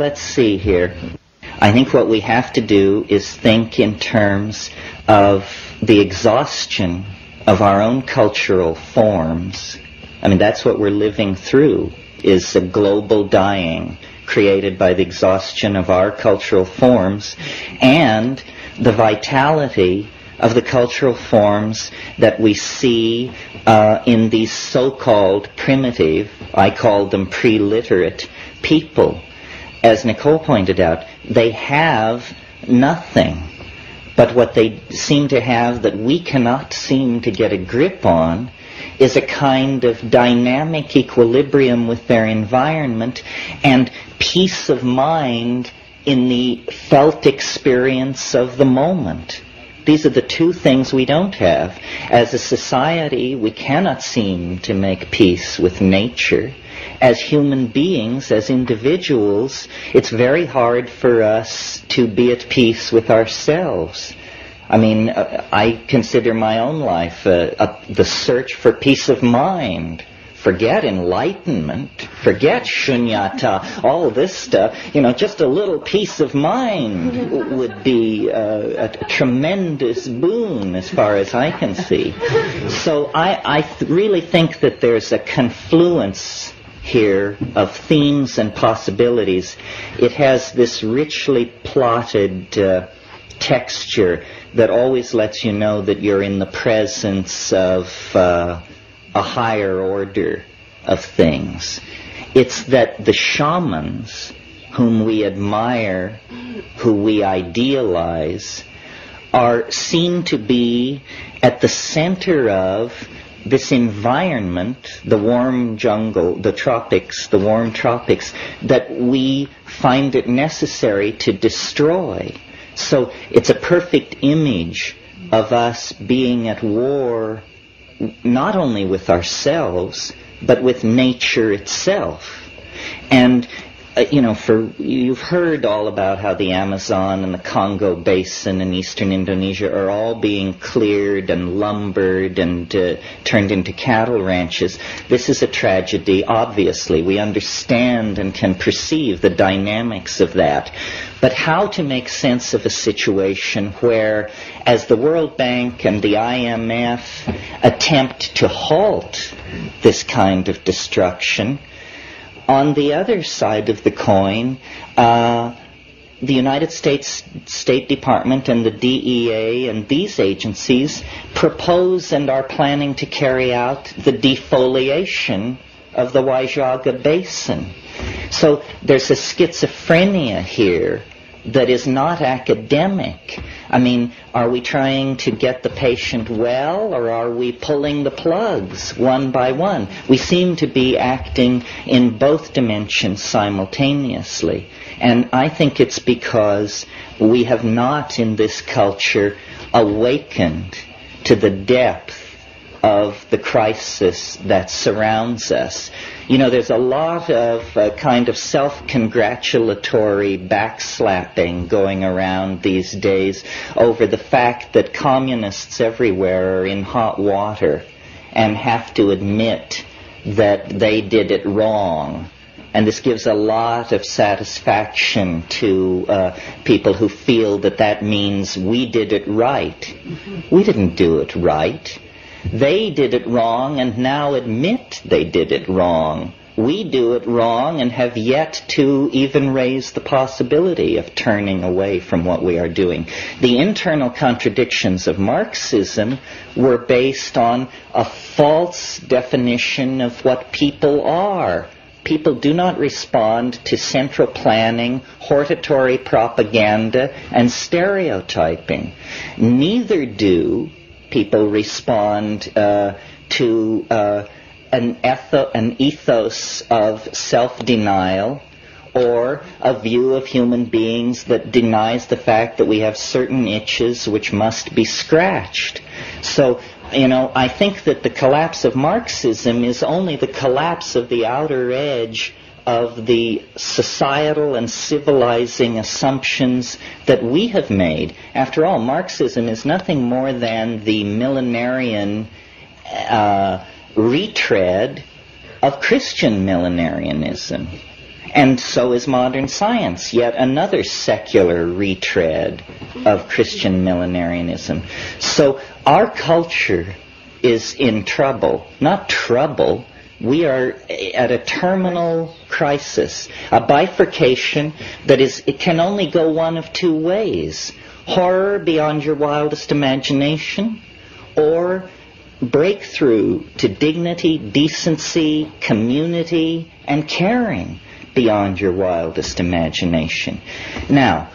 Let's see here. I think what we have to do is think in terms of the exhaustion of our own cultural forms. I mean, that's what we're living through, is the global dying created by the exhaustion of our cultural forms and the vitality of the cultural forms that we see in these so-called primitive, I call them pre-literate, people. As Nicole pointed out, they have nothing but what they seem to have that we cannot seem to get a grip on is a kind of dynamic equilibrium with their environment and peace of mind in the felt experience of the moment. These are the two things we don't have. As a society, we cannot seem to make peace with nature. As human beings, as individuals, it's very hard for us to be at peace with ourselves. I mean, I consider my own life the search for peace of mind. Forget enlightenment, forget shunyata, all this stuff. You know, just a little peace of mind would be a tremendous boon as far as I can see. So I really think that there's a confluence here of themes and possibilities. It has this richly plotted texture that always lets you know that you're in the presence of a higher order of things. It's that the shamans whom we admire, who we idealize, are seen to be at the center of this environment, the warm jungle, the tropics, the warm tropics, that we find it necessary to destroy. So it's a perfect image of us being at war not only with ourselves, but with nature itself. And, you know, you've heard all about how the Amazon and the Congo Basin and eastern Indonesia are all being cleared and lumbered and turned into cattle ranches. This is a tragedy, obviously. We understand and can perceive the dynamics of that. But how to make sense of a situation where, as the World Bank and the IMF attempt to halt this kind of destruction, on the other side of the coin, the United States State Department and the DEA and these agencies propose and are planning to carry out the defoliation of the Huallaga Basin. So there's a schizophrenia here that is not academic. I mean, are we trying to get the patient well, or are we pulling the plugs one by one? We seem to be acting in both dimensions simultaneously. And I think it's because we have not in this culture awakened to the depth of the crisis that surrounds us. You know, there's a lot of kind of self-congratulatory backslapping going around these days over the fact that communists everywhere are in hot water and have to admit that they did it wrong. And this gives a lot of satisfaction to people who feel that that means we did it right. Mm-hmm. We didn't do it right. They did it wrong and now admit they did it wrong. We do it wrong and have yet to even raise the possibility of turning away from what we are doing. The internal contradictions of Marxism were based on a false definition of what people are. People do not respond to central planning, hortatory propaganda, and stereotyping. Neither do people respond to an ethos of self-denial, or a view of human beings that denies the fact that we have certain itches which must be scratched. So, you know, I think that the collapse of Marxism is only the collapse of the outer edge of the societal and civilizing assumptions that we have made. After all, Marxism is nothing more than the millenarian retread of Christian millenarianism. And so is modern science, yet another secular retread of Christian millenarianism. So our culture is in trouble, not trouble. We are at a terminal crisis, a bifurcation that is, it can only go one of two ways. Horror beyond your wildest imagination, or breakthrough to dignity, decency, community, and caring beyond your wildest imagination. Now,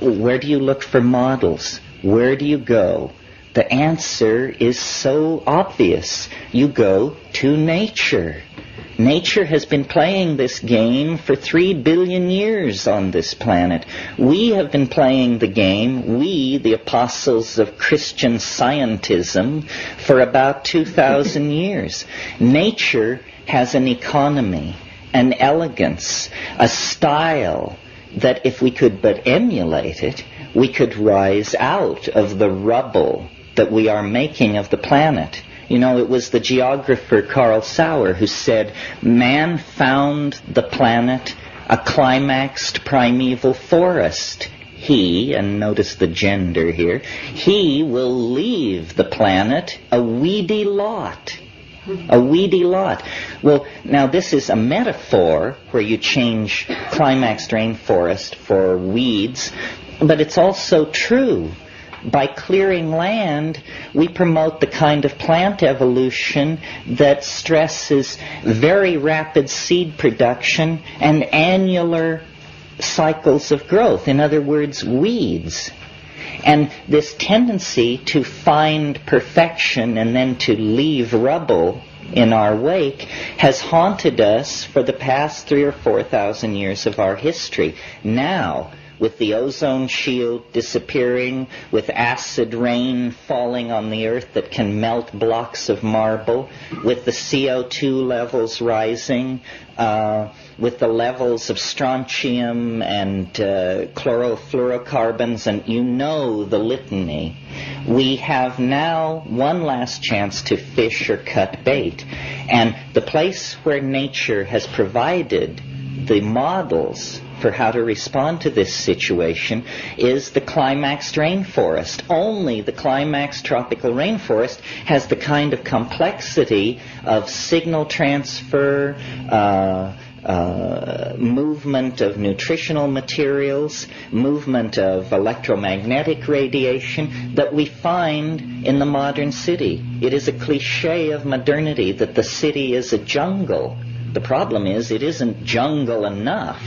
where do you look for models? Where do you go? The answer is so obvious. You go to nature. Nature has been playing this game for 3 billion years on this planet. We have been playing the game, we, the apostles of Christian scientism, for about 2,000 years. Nature has an economy, an elegance, a style that if we could but emulate it, we could rise out of the rubble that we are making of the planet. You know, it was the geographer Carl Sauer who said, man found the planet a climaxed primeval forest. He, and notice the gender here, he will leave the planet a weedy lot. A weedy lot. Well, now this is a metaphor where you change climaxed rainforest for weeds, but it's also true. By clearing land, we promote the kind of plant evolution that stresses very rapid seed production and annular cycles of growth. In other words, weeds. And this tendency to find perfection and then to leave rubble in our wake has haunted us for the past 3,000 or 4,000 years of our history. Now, with the ozone shield disappearing, with acid rain falling on the earth that can melt blocks of marble, with the CO2 levels rising, with the levels of strontium and chlorofluorocarbons, and you know the litany, we have now one last chance to fish or cut bait. And the place where nature has provided the models for how to respond to this situation is the climaxed rainforest. Only the climaxed tropical rainforest has the kind of complexity of signal transfer, movement of nutritional materials, movement of electromagnetic radiation that we find in the modern city. It is a cliche of modernity that the city is a jungle. The problem is it isn't jungle enough.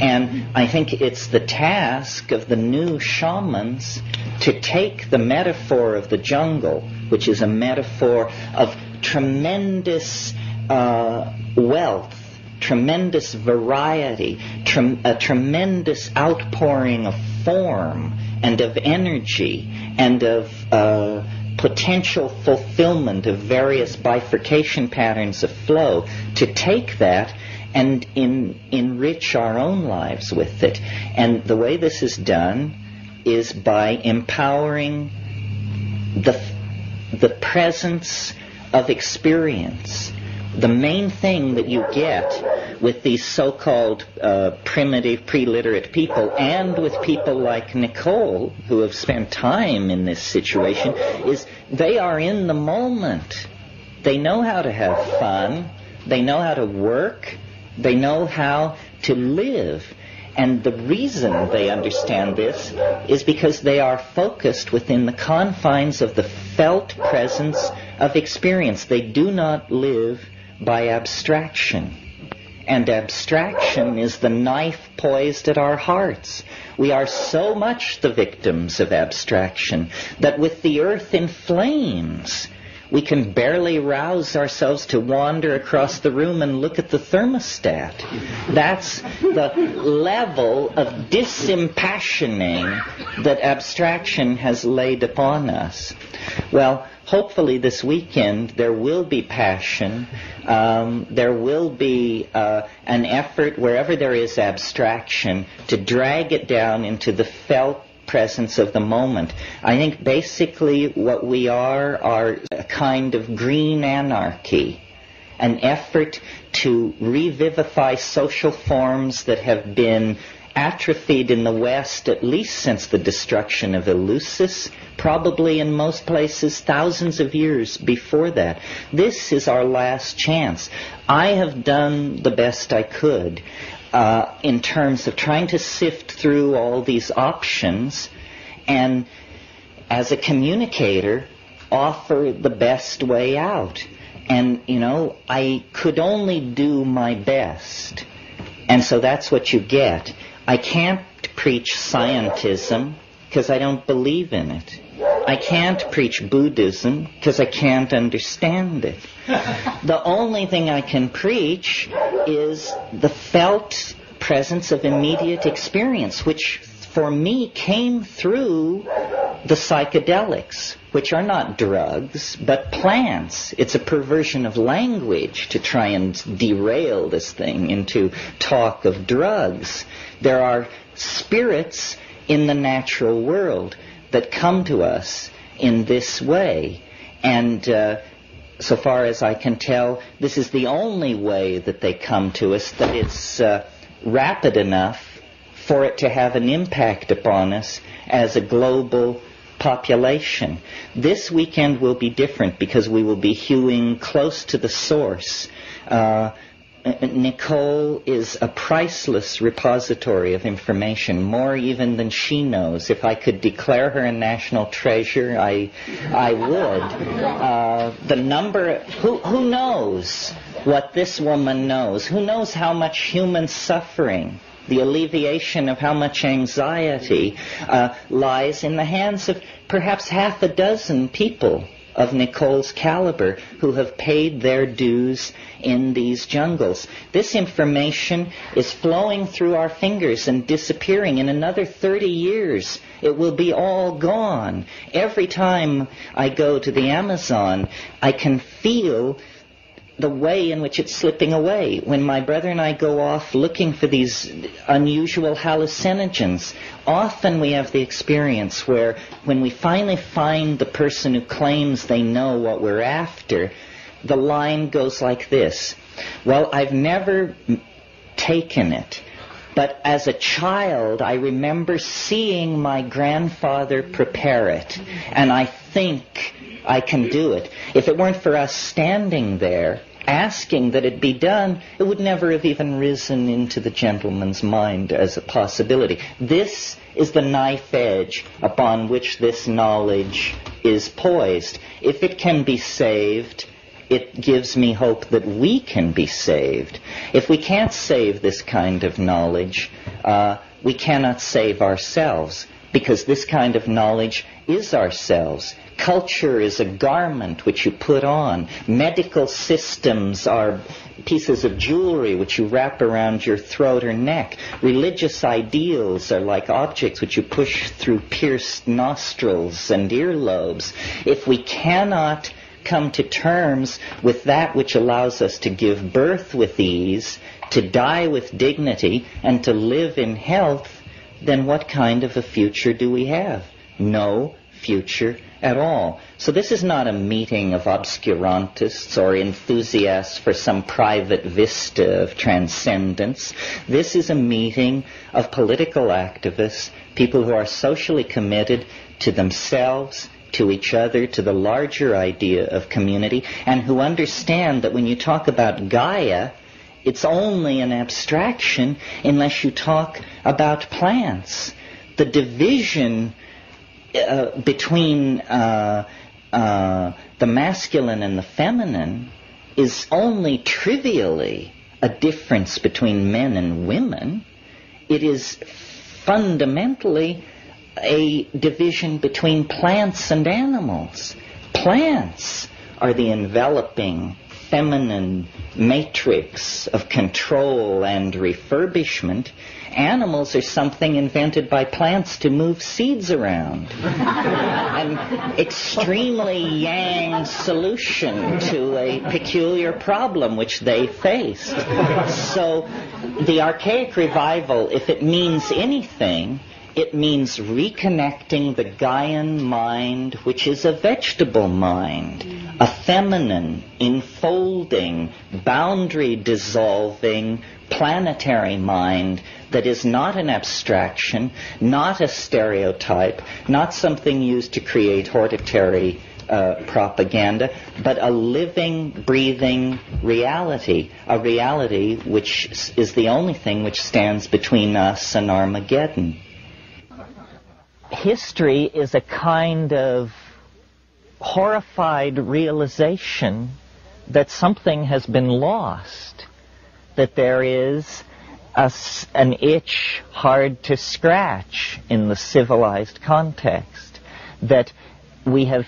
And I think it's the task of the new shamans to take the metaphor of the jungle, which is a metaphor of tremendous wealth, tremendous variety, a tremendous outpouring of form and of energy and of potential fulfillment of various bifurcation patterns of flow, to take that and enrich our own lives with it. And the way this is done is by empowering the presence of experience. The main thing that you get with these so-called primitive, pre-literate people, and with people like Nicole, who have spent time in this situation, is they are in the moment. They know how to have fun. They know how to work. They know how to live. And the reason they understand this is because they are focused within the confines of the felt presence of experience. They do not live by abstraction. And abstraction is the knife poised at our hearts. We are so much the victims of abstraction that with the earth in flames, we can barely rouse ourselves to wander across the room and look at the thermostat. That's the level of disimpassioning that abstraction has laid upon us. Well, hopefully this weekend there will be passion. There will be an effort wherever there is abstraction to drag it down into the felt presence of the moment. I think basically what we are a kind of green anarchy. an effort to revivify social forms that have been atrophied in the West, at least since the destruction of Eleusis, probably in most places thousands of years before that. This is our last chance. I have done the best I could in terms of trying to sift through all these options and, as a communicator, offer the best way out. And, you know, I could only do my best. And so that's what you get. I can't preach scientism because I don't believe in it. I can't preach Buddhism because I can't understand it. The only thing I can preach is the felt presence of immediate experience, which for me came through the psychedelics, which are not drugs, but plants. It's a perversion of language to try and derail this thing into talk of drugs. There are spirits in the natural world that come to us in this way. And so far as I can tell, this is the only way that they come to us, that it's rapid enough for it to have an impact upon us as a global population. This weekend will be different because we will be hewing close to the source. Nicole is a priceless repository of information, more even than she knows. If I could declare her a national treasure, I would. The number, who knows what this woman knows? Who knows how much human suffering, the alleviation of how much anxiety lies in the hands of perhaps half a dozen people of Nicole's caliber who have paid their dues in these jungles. This information is flowing through our fingers and disappearing. In another 30 years, it will be all gone. Every time I go to the Amazon, I can feel the way in which it's slipping away. When my brother and I go off looking for these unusual hallucinogens, often we have the experience where when we finally find the person who claims they know what we're after, the line goes like this: well, I've never taken it, but as a child I remember seeing my grandfather prepare it, and I think I can do it. If it weren't for us standing there asking that it be done, it would never have even risen into the gentleman's mind as a possibility. This is the knife edge upon which this knowledge is poised. If it can be saved, it gives me hope that we can be saved. If we can't save this kind of knowledge, we cannot save ourselves, because this kind of knowledge is ourselves. Culture is a garment which you put on. Medical systems are pieces of jewelry which you wrap around your throat or neck. Religious ideals are like objects which you push through pierced nostrils and earlobes. If we cannot come to terms with that which allows us to give birth with ease, to die with dignity, and to live in health, then what kind of a future do we have? No future at all. So this is not a meeting of obscurantists or enthusiasts for some private vista of transcendence. This is a meeting of political activists, people who are socially committed to themselves, to each other, to the larger idea of community, and who understand that when you talk about Gaia, it's only an abstraction unless you talk about plants. The division between the masculine and the feminine is only trivially a difference between men and women. It is fundamentally a division between plants and animals. Plants are the enveloping feminine matrix of control and refurbishment. Animals are something invented by plants to move seeds around. An extremely yang solution to a peculiar problem which they faced. So the archaic revival, if it means anything, it means reconnecting the Gaian mind, which is a vegetable mind, a feminine, enfolding, boundary-dissolving, planetary mind that is not an abstraction, not a stereotype, not something used to create hortatory propaganda, but a living, breathing reality, a reality which is the only thing which stands between us and Armageddon. History is a kind of horrified realization that something has been lost, that there is an itch hard to scratch in the civilized context, that we have,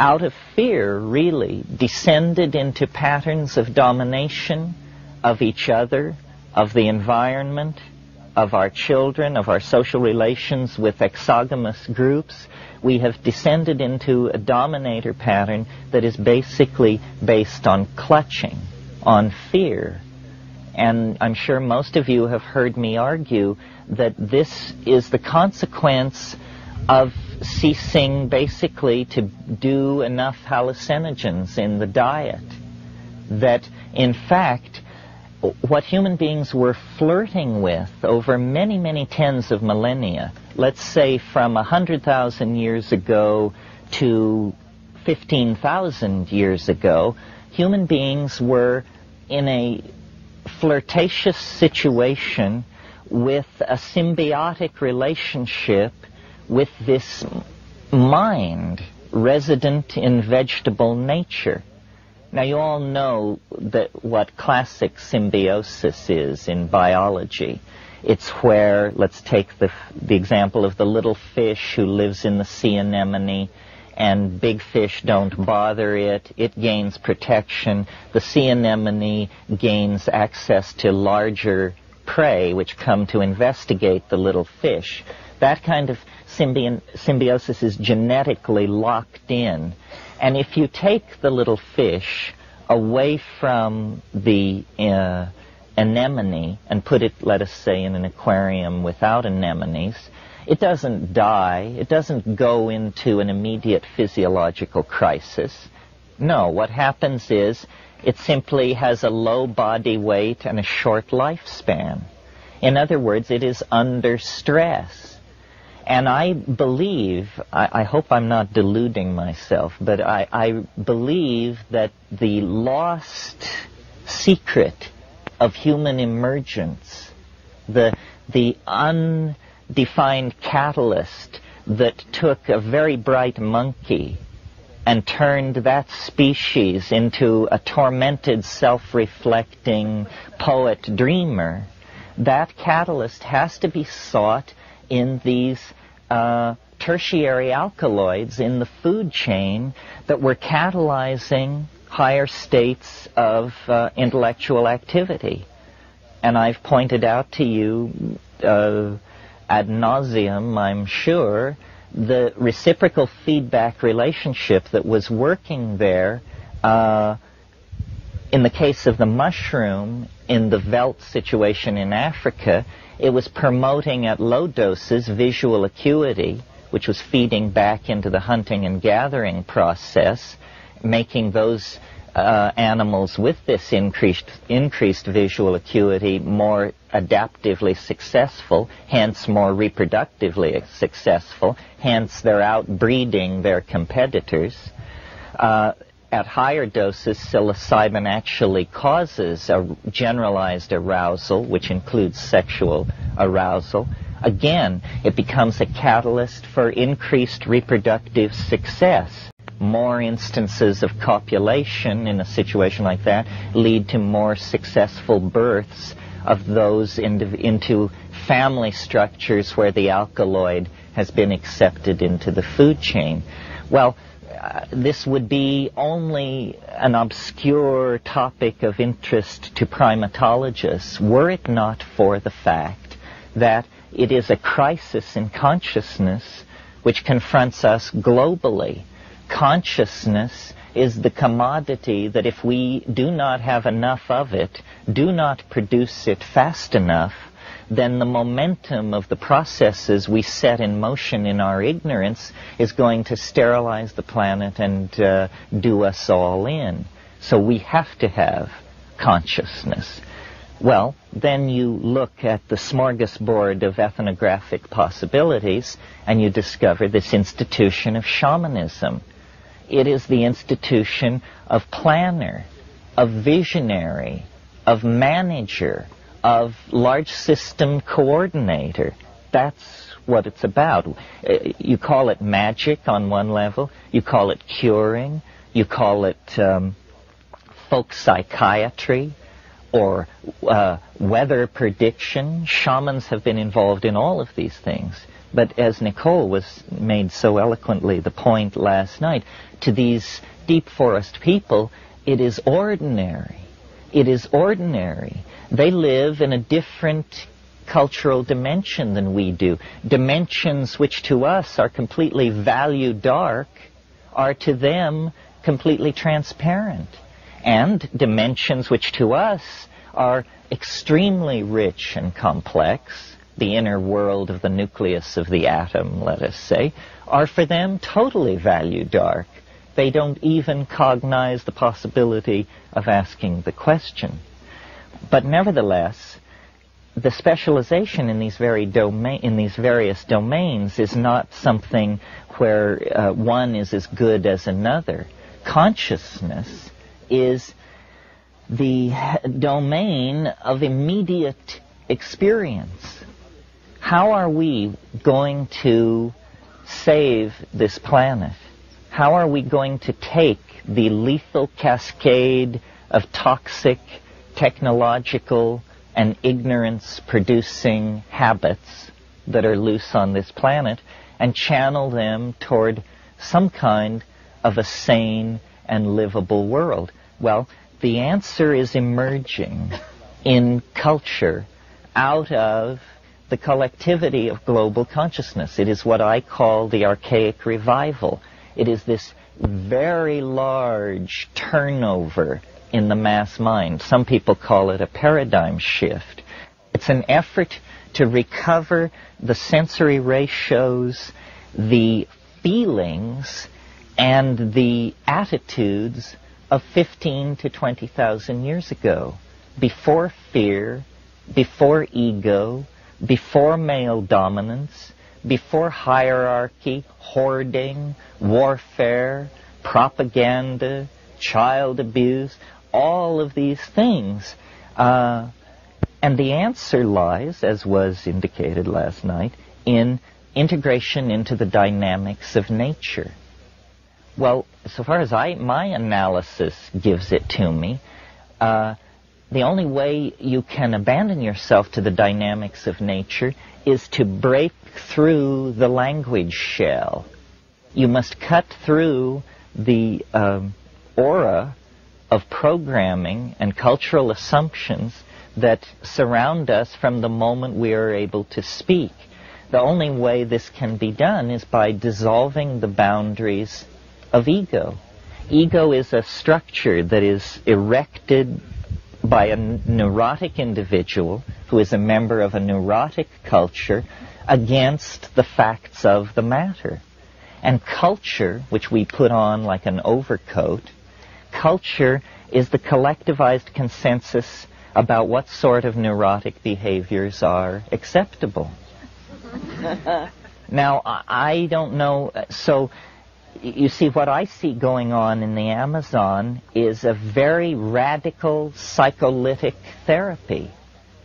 out of fear really, descended into patterns of domination of each other, of the environment, of our children, of our social relations with exogamous groups. We have descended into a dominator pattern that is basically based on clutching, on fear. And I'm sure most of you have heard me argue that this is the consequence of ceasing basically to do enough hallucinogens in the diet. That in fact, what human beings were flirting with over many, many tens of millennia, let's say from 100,000 years ago to 15,000 years ago, human beings were in a flirtatious situation with a symbiotic relationship with this mind resident in vegetable nature. Now, you all know that what classic symbiosis is in biology. It's where, let's take the example of the little fish who lives in the sea anemone, and big fish don't bother it. It gains protection. The sea anemone gains access to larger prey, which come to investigate the little fish. That kind of symbiosis is genetically locked in. And if you take the little fish away from the anemone and put it, let us say, in an aquarium without anemones, it doesn't die. It doesn't go into an immediate physiological crisis. No, what happens is it simply has a low body weight and a short lifespan. In other words, it is under stress. And I believe, I hope I'm not deluding myself, but I believe that the lost secret of human emergence, the undefined catalyst that took a very bright monkey and turned that species into a tormented, self-reflecting poet dreamer, that catalyst has to be sought in these tertiary alkaloids in the food chain that were catalyzing higher states of intellectual activity. And I've pointed out to you ad nauseum, I'm sure, the reciprocal feedback relationship that was working there in the case of the mushroom in the veldt situation in Africa. It was promoting at low doses visual acuity, which was feeding back into the hunting and gathering process, making those animals with this increased visual acuity more adaptively successful, hence more reproductively successful, hence they're outbreeding their competitors. At higher doses, psilocybin actually causes a generalized arousal, which includes sexual arousal. Again, it becomes a catalyst for increased reproductive success. More instances of copulation in a situation like that lead to more successful births of those into family structures where the alkaloid has been accepted into the food chain. Well, this would be only an obscure topic of interest to primatologists were it not for the fact that it is a crisis in consciousness which confronts us globally. Consciousness is the commodity that if we do not have enough of it, do not produce it fast enough, then the momentum of the processes we set in motion in our ignorance is going to sterilize the planet and do us all in. So we have to have consciousness. Well, then you look at the smorgasbord of ethnographic possibilities and you discover this institution of shamanism. It is the institution of planner, of visionary, of manager, of large system coordinator. That's what it's about. You call it magic on one level, you call it curing, you call it folk psychiatry, or weather prediction. Shamans have been involved in all of these things. But as Nicole made so eloquently the point last night, to these deep forest people, it is ordinary. It is ordinary. They live in a different cultural dimension than we do. Dimensions which to us are completely value dark are to them completely transparent. And dimensions which to us are extremely rich and complex, the inner world of the nucleus of the atom, let us say, are for them totally value dark. They don't even cognize the possibility of asking the question. But nevertheless, the specialization in these various domains is not something where one is as good as another. Consciousness is the domain of immediate experience. How are we going to save this planet? How are we going to take the lethal cascade of toxic, technological, and ignorance-producing habits that are loose on this planet and channel them toward some kind of a sane and livable world? Well, the answer is emerging in culture out of the collectivity of global consciousness. It is what I call the archaic revival. It is this very large turnover in the mass mind. Some people call it a paradigm shift. It's an effort to recover the sensory ratios, the feelings, and the attitudes of 15 to 20,000 years ago, before fear, before ego, before male dominance, before hierarchy, hoarding, warfare, propaganda, child abuse, all of these things. And the answer lies, as was indicated last night, in integration into the dynamics of nature. Well, so far as my analysis gives it to me, the only way you can abandon yourself to the dynamics of nature is to break through the language shell. You must cut through the aura of programming and cultural assumptions that surround us from the moment we are able to speak. The only way this can be done is by dissolving the boundaries of ego. Ego is a structure that is erected by a neurotic individual who is a member of a neurotic culture against the facts of the matter. And culture, which we put on like an overcoat, culture is the collectivized consensus about what sort of neurotic behaviors are acceptable. Now, I don't know, so you see, what I see going on in the Amazon is a very radical psycholytic therapy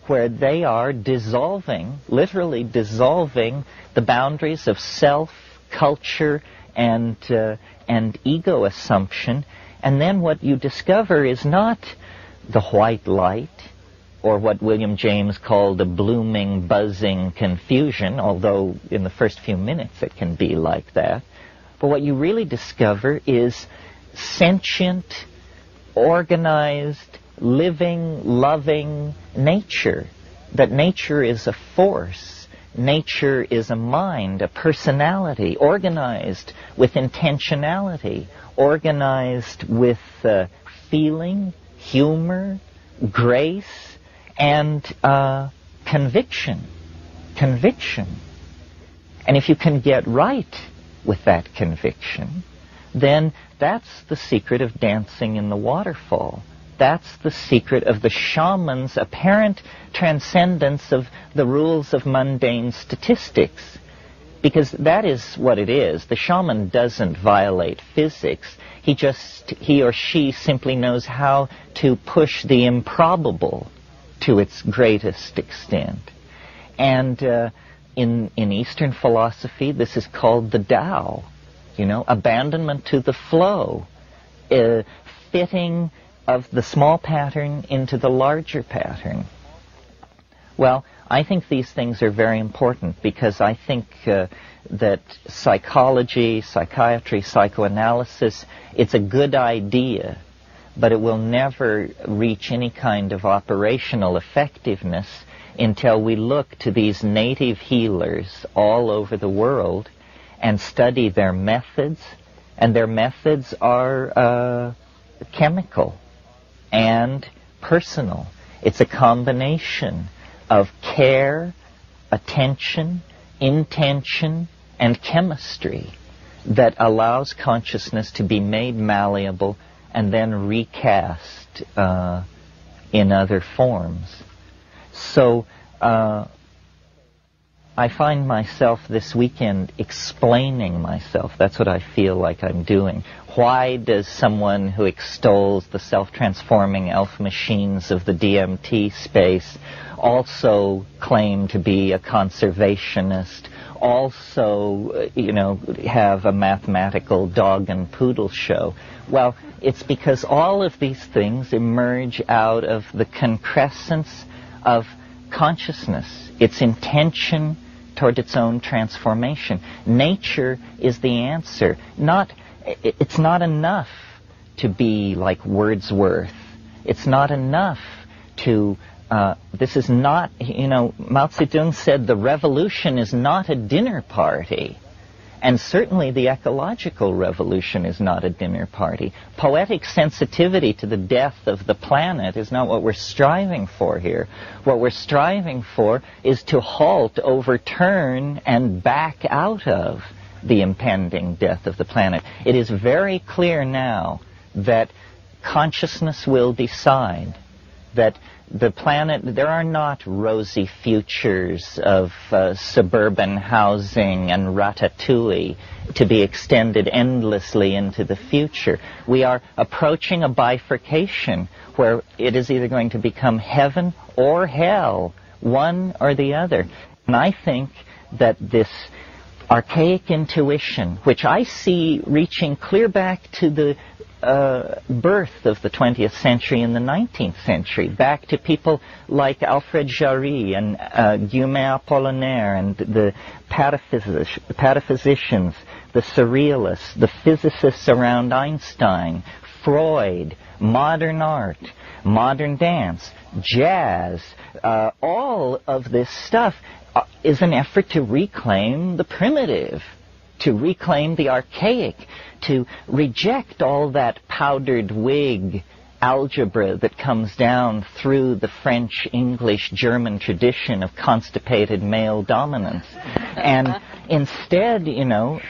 where they are dissolving, literally dissolving, the boundaries of self, culture, and ego assumption. And then what you discover is not the white light, or what William James called a blooming, buzzing confusion, although in the first few minutes it can be like that. But what you really discover is sentient, organized, living, loving nature. That nature is a force. Nature is a mind, a personality, organized with intentionality, organized with feeling, humor, grace, and conviction. And if you can get right with that conviction, then that's the secret of dancing in the waterfall. That's the secret of the shaman's apparent transcendence of the rules of mundane statistics. Because that is what it is. The shaman doesn't violate physics. He or she simply knows how to push the improbable to its greatest extent. And in Eastern philosophy, this is called the Tao. You know, abandonment to the flow, fitting of the small pattern into the larger pattern. Well, I think these things are very important, because I think that psychology, psychiatry, psychoanalysis, it's a good idea, but it will never reach any kind of operational effectiveness until we look to these native healers all over the world and study their methods. And their methods are chemical and personal. It's a combination of care, attention, intention, and chemistry that allows consciousness to be made malleable and then recast in other forms. So I find myself this weekend explaining myself. That's what I feel like I'm doing. Why does someone who extols the self-transforming elf machines of the DMT space also claim to be a conservationist, also, you know, have a mathematical dog and poodle show? Well, it's because all of these things emerge out of the concrescence of consciousness, its intention toward its own transformation. Nature is the answer. It's not enough to be like Wordsworth. It's not enough to, this is not, you know, Mao Zedong said the revolution is not a dinner party. And certainly the ecological revolution is not a dinner party. Poetic sensitivity to the death of the planet is not what we're striving for here. What we're striving for is to halt, overturn, and back out of the impending death of the planet. It is very clear now that consciousness will decide that the planet, there are not rosy futures of suburban housing and ratatouille to be extended endlessly into the future. We are approaching a bifurcation where it is either going to become heaven or hell, one or the other. And I think that this archaic intuition, which I see reaching clear back to the birth of the 20th century and the 19th century, back to people like Alfred Jarry and Guillaume Apollinaire and the pataphysicians, the surrealists, the physicists around Einstein, Freud, modern art, modern dance, jazz, all of this stuff is an effort to reclaim the primitive, to reclaim the archaic, to reject all that powdered wig algebra that comes down through the French, English, German tradition of constipated male dominance. And instead, you know,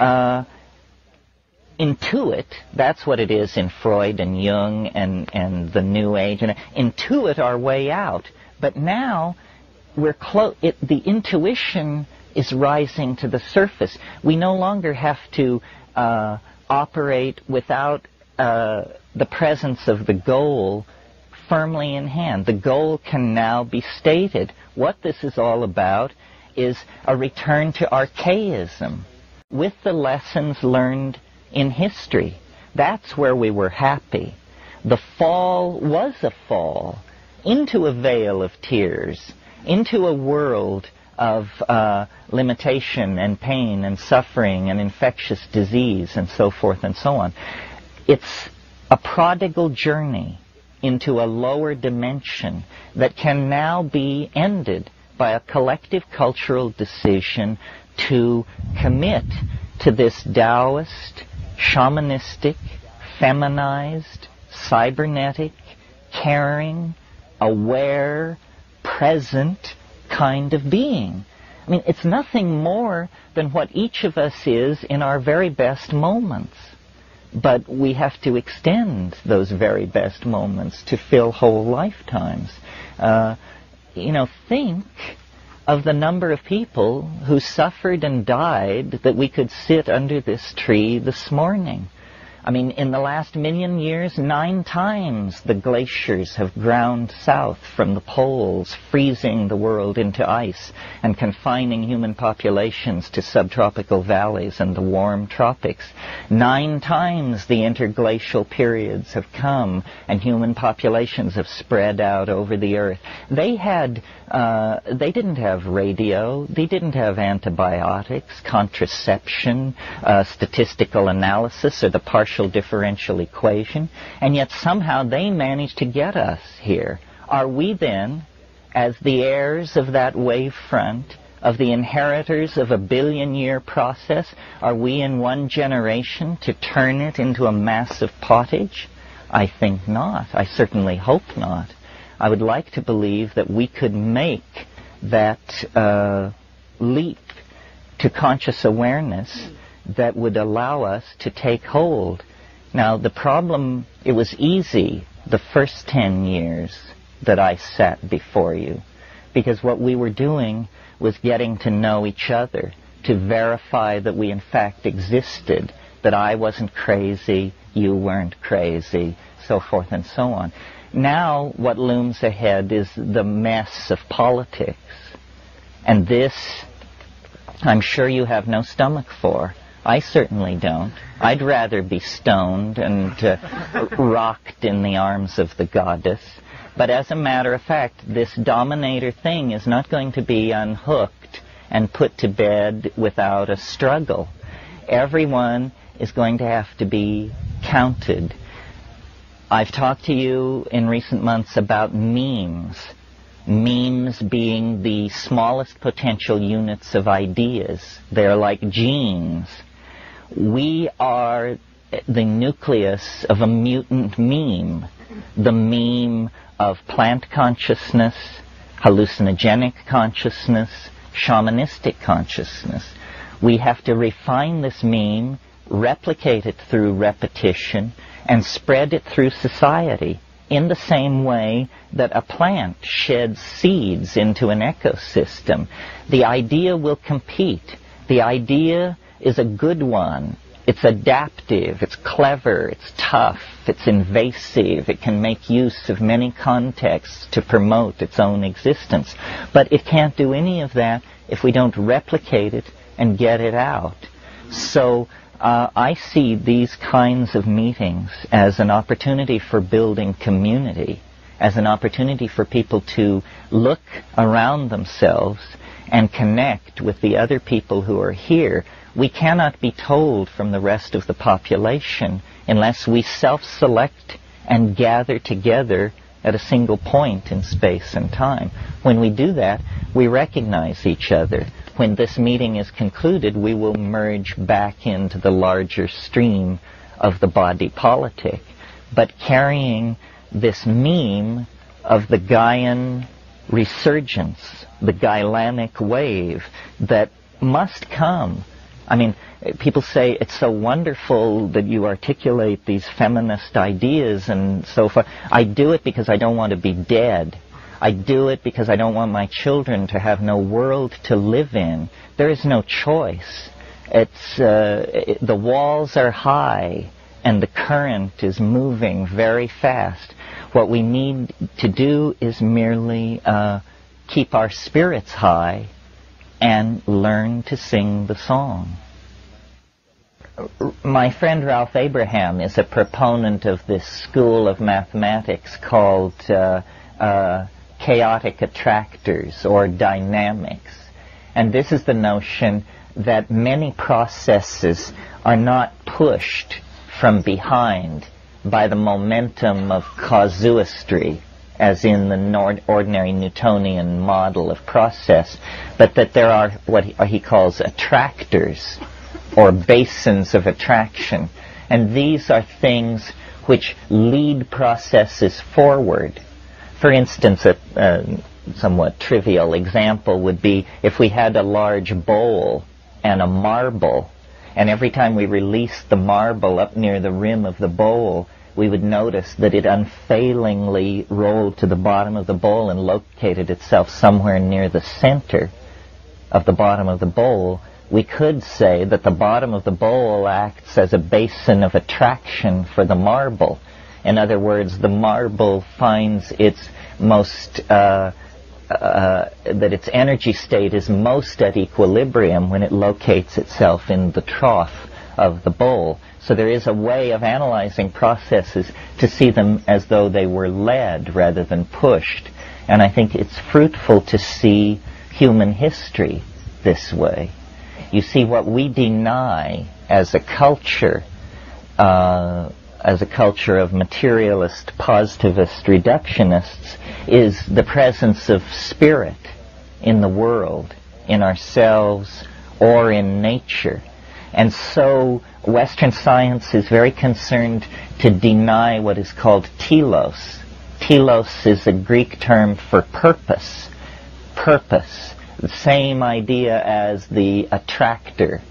intuit, that's what it is in Freud and Jung and the New Age, and intuit our way out. But now, we're the intuition is rising to the surface. We no longer have to operate without the presence of the goal firmly in hand. The goal can now be stated. What this is all about is a return to archaism with the lessons learned in history. That's where we were happy. The fall was a fall into a veil of tears, into a world of limitation and pain and suffering and infectious disease and so forth and so on. It's a prodigal journey into a lower dimension that can now be ended by a collective cultural decision to commit to this Taoist, shamanistic, feminized, cybernetic, caring, aware, present kind of being. I mean, it's nothing more than what each of us is in our very best moments. But we have to extend those very best moments to fill whole lifetimes. You know, think of the number of people who suffered and died that we could sit under this tree this morning. I mean, in the last million years, 9 times the glaciers have ground south from the poles, freezing the world into ice and confining human populations to subtropical valleys and the warm tropics. 9 times the interglacial periods have come and human populations have spread out over the earth. They didn't have radio, they didn't have antibiotics, contraception, statistical analysis, or the partial differential equation, and yet somehow they managed to get us here. Are we then, as the heirs of that wave front, of the inheritors of a billion-year process, are we in one generation to turn it into a massive pottage? I think not. I certainly hope not. I would like to believe that we could make that leap to conscious awareness that would allow us to take hold. Now, the problem, it was easy the first 10 years that I sat before you, because what we were doing was getting to know each other, to verify that we in fact existed, that I wasn't crazy, you weren't crazy, so forth and so on. Now, what looms ahead is the mess of politics, and this, I'm sure you have no stomach for. I certainly don't. I'd rather be stoned and rocked in the arms of the goddess. But as a matter of fact, this dominator thing is not going to be unhooked and put to bed without a struggle. Everyone is going to have to be counted. I've talked to you in recent months about memes. Memes being the smallest potential units of ideas. They're like genes. We are the nucleus of a mutant meme, the meme of plant consciousness, hallucinogenic consciousness, shamanistic consciousness. We have to refine this meme, replicate it through repetition, and spread it through society in the same way that a plant sheds seeds into an ecosystem. The idea will compete. The idea is a good one. It's adaptive, it's clever, it's tough, it's invasive, it can make use of many contexts to promote its own existence. But it can't do any of that if we don't replicate it and get it out. So I see these kinds of meetings as an opportunity for building community, as an opportunity for people to look around themselves and connect with the other people who are here. We cannot be told from the rest of the population unless we self-select and gather together at a single point in space and time. When we do that, we recognize each other. When this meeting is concluded, we will merge back into the larger stream of the body politic, but carrying this meme of the Gaian resurgence, the Gailanic wave that must come. I mean, people say it's so wonderful that you articulate these feminist ideas and so forth. I do it because I don't want to be dead. I do it because I don't want my children to have no world to live in. There is no choice. It's the walls are high and the current is moving very fast. What we need to do is merely keep our spirits high and learn to sing the song. My friend Ralph Abraham is a proponent of this school of mathematics called chaotic attractors or dynamics. And this is the notion that many processes are not pushed from behind by the momentum of casuistry, as in the ordinary Newtonian model of process, but that there are what he calls attractors or basins of attraction. And these are things which lead processes forward. For instance, somewhat trivial example would be if we had a large bowl and a marble, and every time we released the marble up near the rim of the bowl, we would notice that it unfailingly rolled to the bottom of the bowl and located itself somewhere near the center of the bottom of the bowl, we could say that the bottom of the bowl acts as a basin of attraction for the marble. In other words, the marble finds its most, that its energy state is most at equilibrium when it locates itself in the trough of the bowl. So there is a way of analyzing processes to see them as though they were led rather than pushed. And I think it's fruitful to see human history this way. You see, what we deny as a culture of materialist, positivist reductionists, is the presence of spirit in the world, in ourselves, or in nature. And so Western science is very concerned to deny what is called telos. Telos is a Greek term for purpose. Purpose. The same idea as the attractor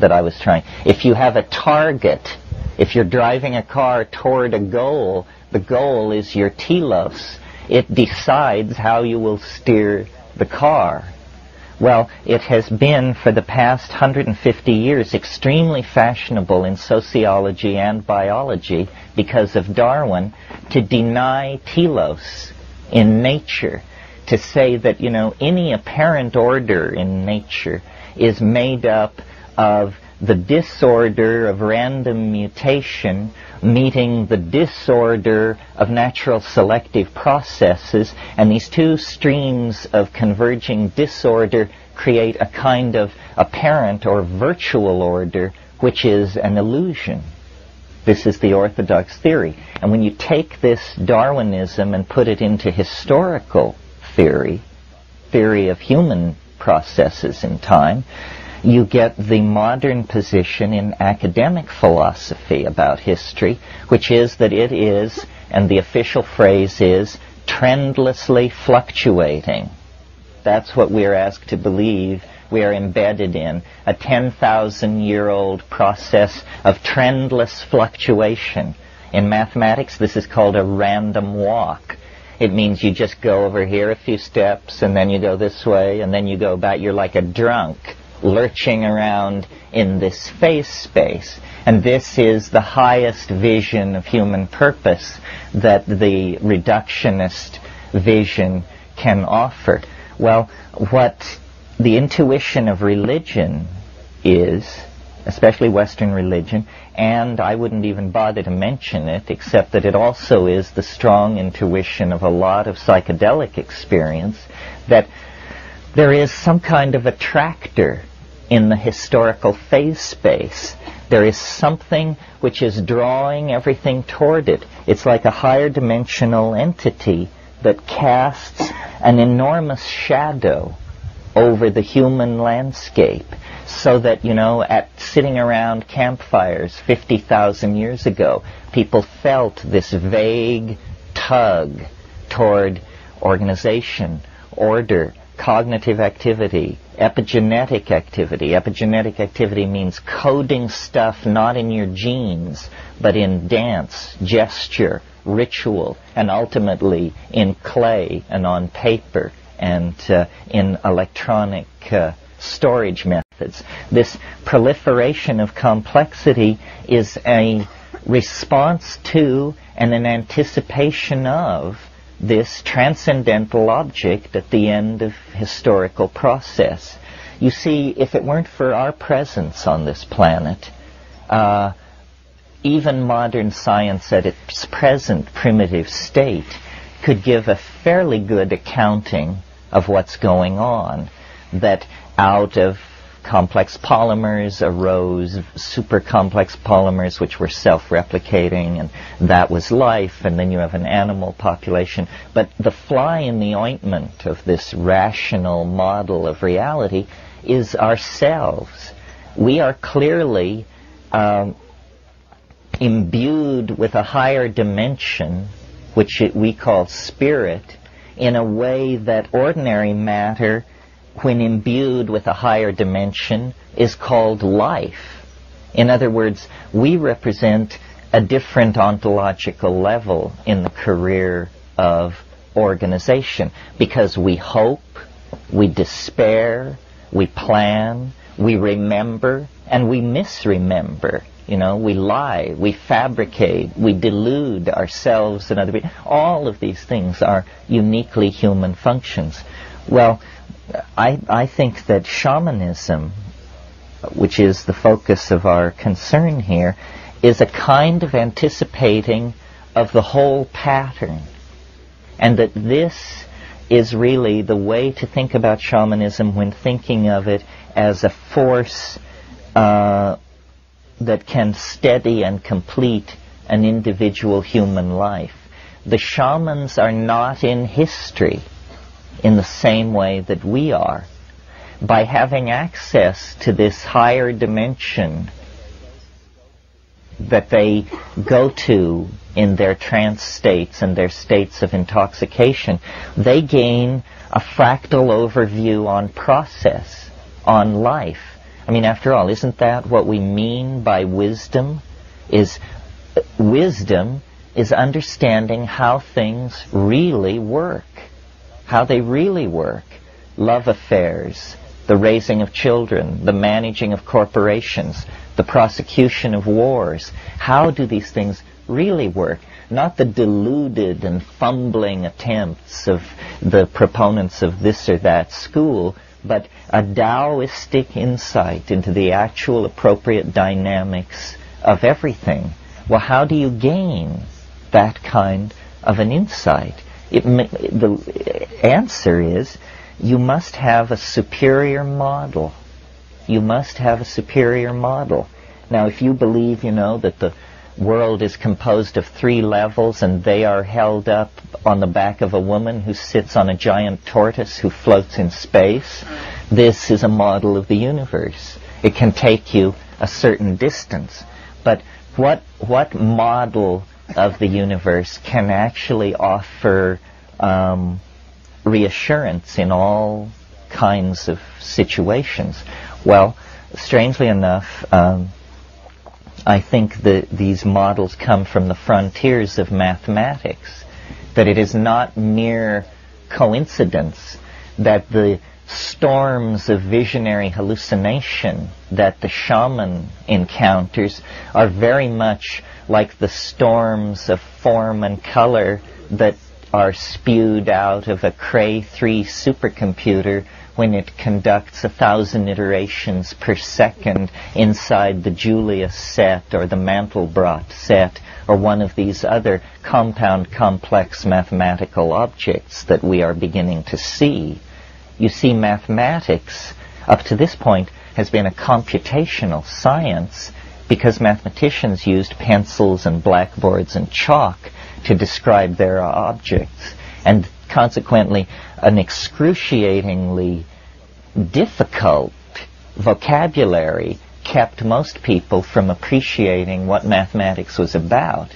that I was trying. If you have a target, if you're driving a car toward a goal, the goal is your telos. It decides how you will steer the car. Well, it has been for the past 150 years extremely fashionable in sociology and biology, because of Darwin, to deny telos in nature, to say that, you know, any apparent order in nature is made up of the disorder of random mutation meeting the disorder of natural selective processes, and these two streams of converging disorder create a kind of apparent or virtual order, which is an illusion. This is the orthodox theory. And when you take this Darwinism and put it into historical theory, theory of human processes in time, you get the modern position in academic philosophy about history, which is that it is, and the official phrase is, trendlessly fluctuating. That's what we are asked to believe we are embedded in, a 10,000-year-old process of trendless fluctuation. In mathematics, this is called a random walk. It means you just go over here a few steps, and then you go this way, and then you go back. You're like a drunk, lurching around in this space. And this is the highest vision of human purpose that the reductionist vision can offer. Well, what the intuition of religion is, especially Western religion, and I wouldn't even bother to mention it, except that it also is the strong intuition of a lot of psychedelic experience, that there is some kind of attractor in the historical phase space. There is something which is drawing everything toward it. It's like a higher dimensional entity that casts an enormous shadow over the human landscape, so that, you know, at sitting around campfires 50,000 years ago, people felt this vague tug toward organization, order, cognitive activity, epigenetic activity. Epigenetic activity means coding stuff not in your genes, but in dance, gesture, ritual, and ultimately in clay and on paper and in electronic storage methods. This proliferation of complexity is a response to and an anticipation of this transcendental object at the end of historical process. You see, if it weren't for our presence on this planet, even modern science at its present primitive state could give a fairly good accounting of what's going on. That out of complex polymers arose super complex polymers which were self-replicating, and that was life, and then you have an animal population. But the fly in the ointment of this rational model of reality is ourselves. We are clearly imbued with a higher dimension, which we call spirit, in a way that ordinary matter, when imbued with a higher dimension, is called life. In other words, we represent a different ontological level in the career of organization, because we hope, we despair, we plan, we remember, and we misremember. You know, we lie, we fabricate, we delude ourselves and other people. All of these things are uniquely human functions. Well, I think that shamanism, which is the focus of our concern here, is a kind of anticipating of the whole pattern, and that this is really the way to think about shamanism when thinking of it as a force that can steady and complete an individual human life. The shamans are not in history in the same way that we are. By having access to this higher dimension that they go to in their trance states and their states of intoxication, they gain a fractal overview on process, on life. I mean, after all, isn't that what we mean by wisdom? Wisdom is understanding how things really work, how they really work. Love affairs, the raising of children, the managing of corporations, the prosecution of wars. How do these things really work? Not the deluded and fumbling attempts of the proponents of this or that school, but a Taoistic insight into the actual appropriate dynamics of everything. Well, how do you gain that kind of an insight? The answer is, you must have a superior model. You must have a superior model. Now, if you believe, you know, that the world is composed of 3 levels and they are held up on the back of a woman who sits on a giant tortoise who floats in space, this is a model of the universe. It can take you a certain distance. But what model of the universe can actually offer reassurance in all kinds of situations? Well, strangely enough, I think that these models come from the frontiers of mathematics, that it is not mere coincidence that the storms of visionary hallucination that the shaman encounters are very much like the storms of form and color that are spewed out of a Cray 3 supercomputer when it conducts 1,000 iterations per second inside the Julia set or the Mandelbrot set or one of these other compound complex mathematical objects that we are beginning to see. You see, mathematics up to this point has been a computational science because mathematicians used pencils and blackboards and chalk to describe their objects, and consequently an excruciatingly difficult vocabulary kept most people from appreciating what mathematics was about.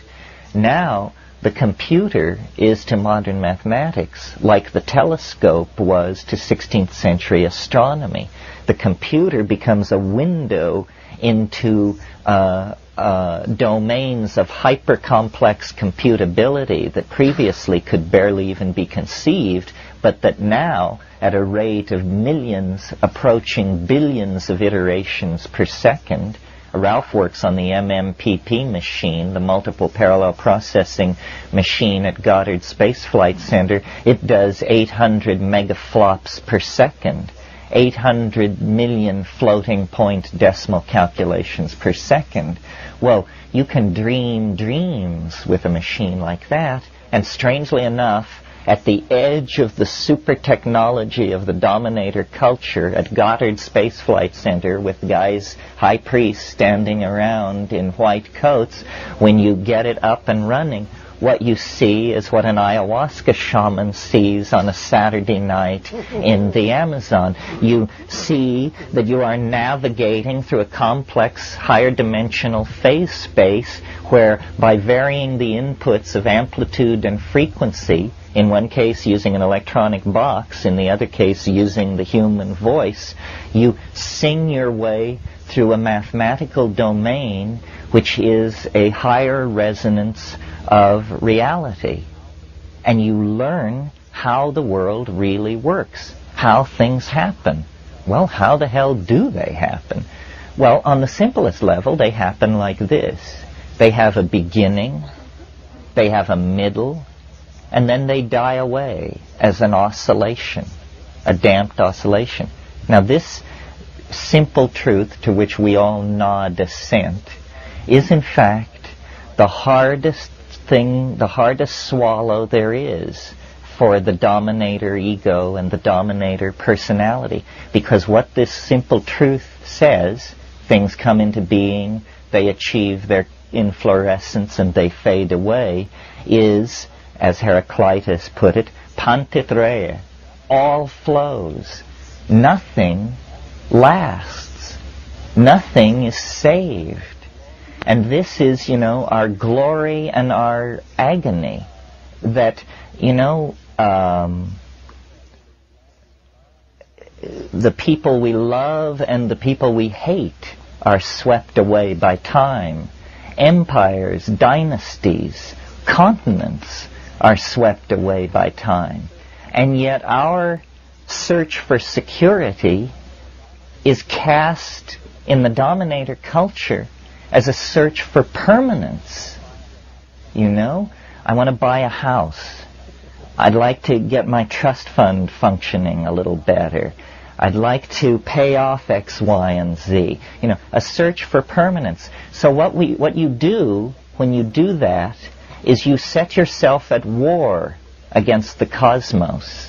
Now the computer is to modern mathematics like the telescope was to 16th century astronomy. The computer becomes a window into domains of hyper-complex computability that previously could barely even be conceived, but that now, at a rate of millions approaching billions of iterations per second, Ralph works on the MMPP machine, the multiple parallel processing machine at Goddard Space Flight Center. It does 800 megaflops per second, 800 million floating point decimal calculations per second. Well, you can dream dreams with a machine like that, and strangely enough, at the edge of the super technology of the dominator culture at Goddard Space Flight Center with guys, high priests standing around in white coats, when you get it up and running, what you see is what an ayahuasca shaman sees on a Saturday night in the Amazon. You see that you are navigating through a complex, higher dimensional phase space where, by varying the inputs of amplitude and frequency, in one case using an electronic box, in the other case using the human voice. You sing your way through a mathematical domain which is a higher resonance of reality. And you learn how the world really works, how things happen. Well, how the hell do they happen? Well, on the simplest level, they happen like this. They have a beginning, they have a middle, and then they die away as an oscillation, a damped oscillation. Now, this simple truth to which we all nod assent is, in fact, the hardest thing, the hardest swallow there is for the dominator ego and the dominator personality. Because what this simple truth says, things come into being, they achieve their inflorescence, and they fade away, is, as Heraclitus put it, Panta Rhei. All flows. Nothing lasts. Nothing is saved. And this is, you know, our glory and our agony. That, you know, the people we love and the people we hate are swept away by time. Empires, dynasties, continents are swept away by time. And yet our search for security is cast in the dominator culture as a search for permanence. You know, I want to buy a house. I'd like to get my trust fund functioning a little better. I'd like to pay off X, Y, and Z. You know, a search for permanence. So what you do when you do that is you set yourself at war against the cosmos,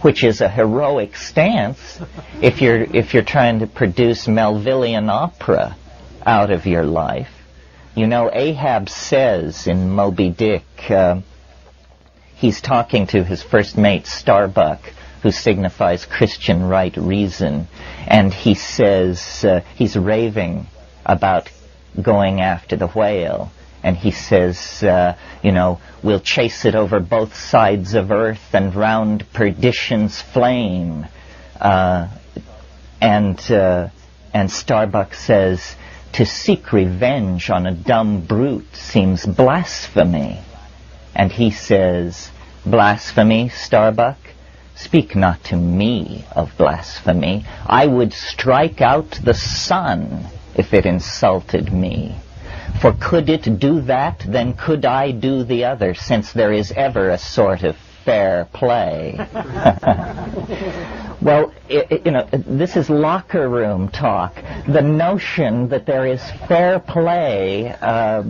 which is a heroic stance if you're trying to produce Melvillian opera out of your life. You know, Ahab says in Moby Dick, he's talking to his first mate, Starbuck, who signifies Christian right reason, and he says, he's raving about going after the whale, and he says, you know, we'll chase it over both sides of earth and round perdition's flame. And Starbuck says, to seek revenge on a dumb brute seems blasphemy. And he says, blasphemy, Starbuck? Speak not to me of blasphemy. I would strike out the sun if it insulted me. For could it do that, then could I do the other, since there is ever a sort of fair play. Well, you know, this is locker room talk. The notion that there is fair play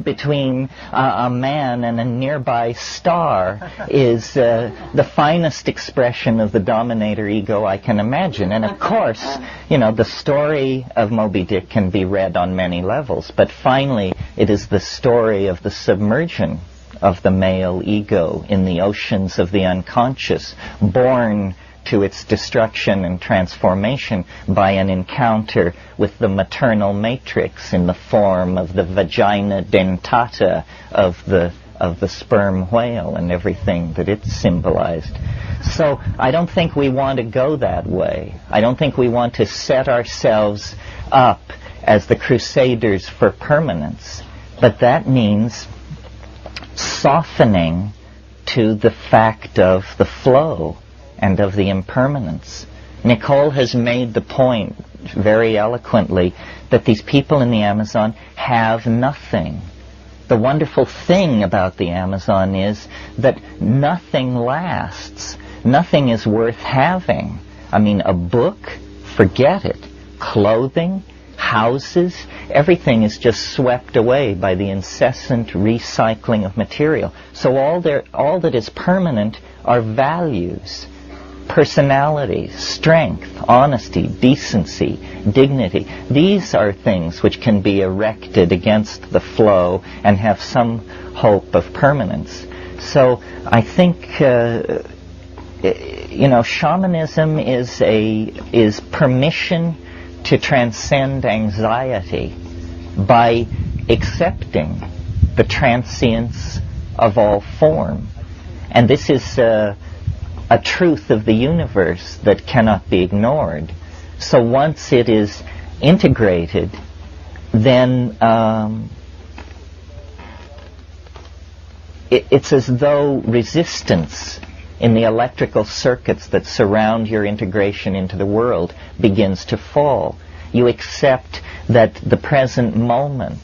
between a man and a nearby star is the finest expression of the dominator ego I can imagine. And of course, you know, the story of Moby Dick can be read on many levels, but finally it is the story of the submersion of the male ego in the oceans of the unconscious, born to its destruction and transformation by an encounter with the maternal matrix in the form of the vagina dentata of the sperm whale and everything that it symbolized. So I don't think we want to go that way. I don't think we want to set ourselves up as the crusaders for permanence. But that means softening to the fact of the flow and of the impermanence. Nicole has made the point very eloquently that these people in the Amazon have nothing. The wonderful thing about the Amazon is that nothing lasts. Nothing is worth having. I mean, a book, forget it. Clothing, houses, everything is just swept away by the incessant recycling of material. So all that is permanent are values, personality, strength, honesty, decency, dignity. These are things which can be erected against the flow and have some hope of permanence. So I think you know, shamanism is permission to transcend anxiety by accepting the transience of all form. And this is a truth of the universe that cannot be ignored. So once it is integrated, then it's as though resistance in the electrical circuits that surround your integration into the world begins to fall. You accept that the present moment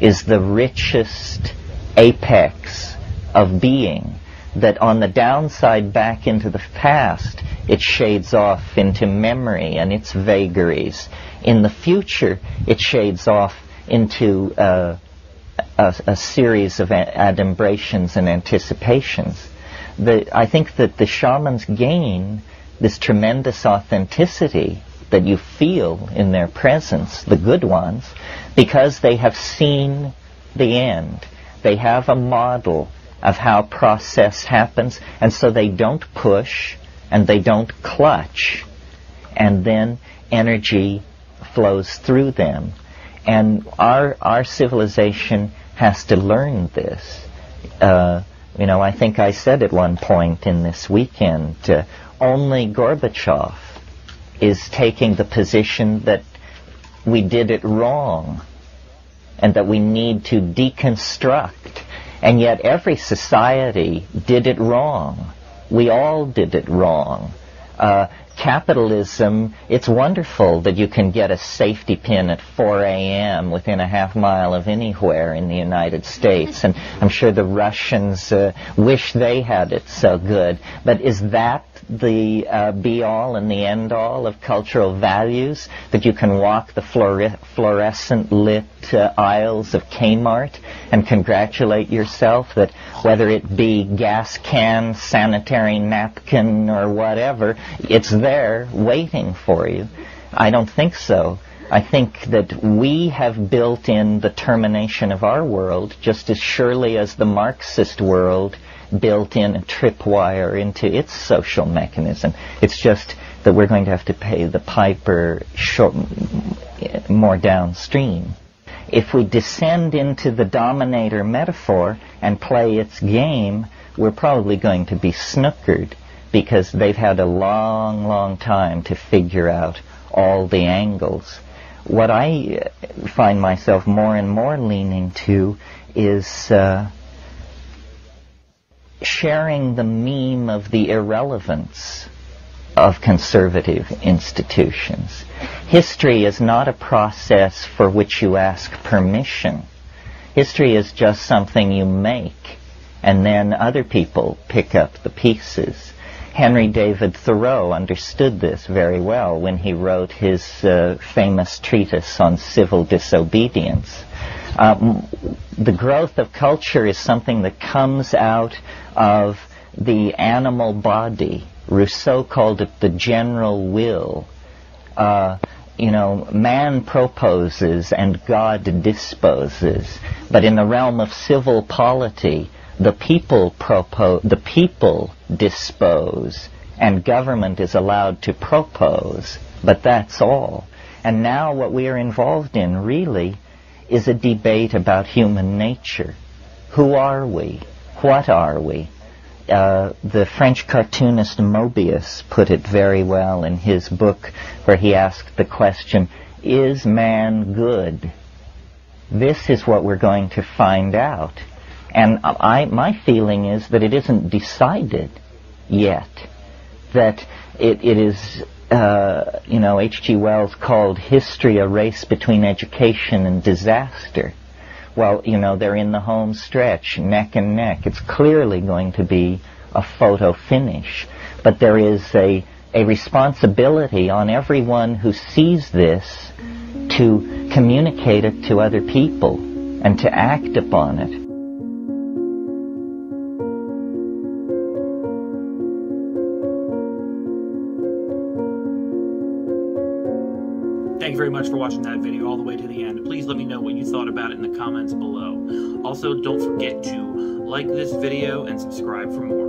is the richest apex of being, that on the downside back into the past, it shades off into memory and its vagaries. In the future, it shades off into a series of adumbrations and anticipations. I think that the shamans gain this tremendous authenticity that you feel in their presence, the good ones, because they have seen the end. They have a model of how process happens, and so they don't push and they don't clutch, and then energy flows through them. And our civilization has to learn this. You know, I think I said at one point in this weekend, only Gorbachev is taking the position that we did it wrong and that we need to deconstruct. And yet every society did it wrong. We all did it wrong. Capitalism, it's wonderful that you can get a safety pin at 4 a.m. within a half mile of anywhere in the United States. And I'm sure the Russians wish they had it so good. But is that the be-all and the end-all of cultural values? That you can walk the fluorescent-lit aisles of Kmart and congratulate yourself that whether it be gas can, sanitary napkin, or whatever, it's there waiting for you? I don't think so. I think that we have built in the termination of our world just as surely as the Marxist world built in a tripwire into its social mechanism. It's just that we're going to have to pay the piper more downstream. If we descend into the dominator metaphor and play its game, we're probably going to be snookered, because they've had a long, long time to figure out all the angles. What I find myself more and more leaning to is sharing the meme of the irrelevance of conservative institutions. History is not a process for which you ask permission. History is just something you make, and then other people pick up the pieces. Henry David Thoreau understood this very well when he wrote his famous treatise on civil disobedience. The growth of culture is something that comes out of the animal body. Rousseau called it the general will. You know, man proposes and God disposes. But in the realm of civil polity, the people dispose, and government is allowed to propose. But that's all. And now what we are involved in, really, is a debate about human nature. Who are we? What are we? The French cartoonist Mobius put it very well in his book, where he asked the question, is man good? This is what we're going to find out. And my feeling is that it isn't decided yet. That it is... you know, H.G. Wells called history a race between education and disaster. Well, you know, they're in the home stretch, neck and neck. It's clearly going to be a photo finish. But there is a responsibility on everyone who sees this to communicate it to other people and to act upon it. Thank you very much for watching that video all the way to the end. Please let me know what you thought about it in the comments below. Also, don't forget to like this video and subscribe for more.